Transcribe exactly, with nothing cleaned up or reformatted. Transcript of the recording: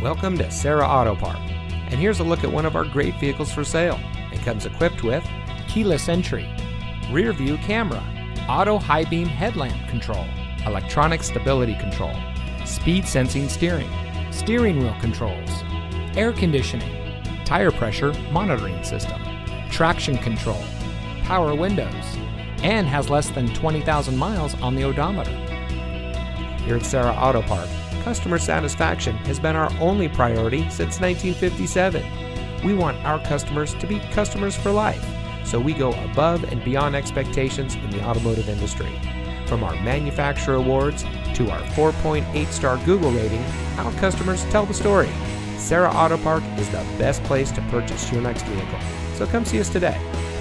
Welcome to Serra Auto Park, and here's a look at one of our great vehicles for sale. It comes equipped with keyless entry, rear view camera, auto high beam headlamp control, electronic stability control, speed sensing steering, steering wheel controls, air conditioning, tire pressure monitoring system, traction control, power windows, and has less than twenty thousand miles on the odometer. Here at Serra Auto Park, customer satisfaction has been our only priority since nineteen fifty-seven. We want our customers to be customers for life, so we go above and beyond expectations in the automotive industry. From our manufacturer awards to our four point eight star Google rating, our customers tell the story. Serra Auto Park is the best place to purchase your next vehicle, so come see us today.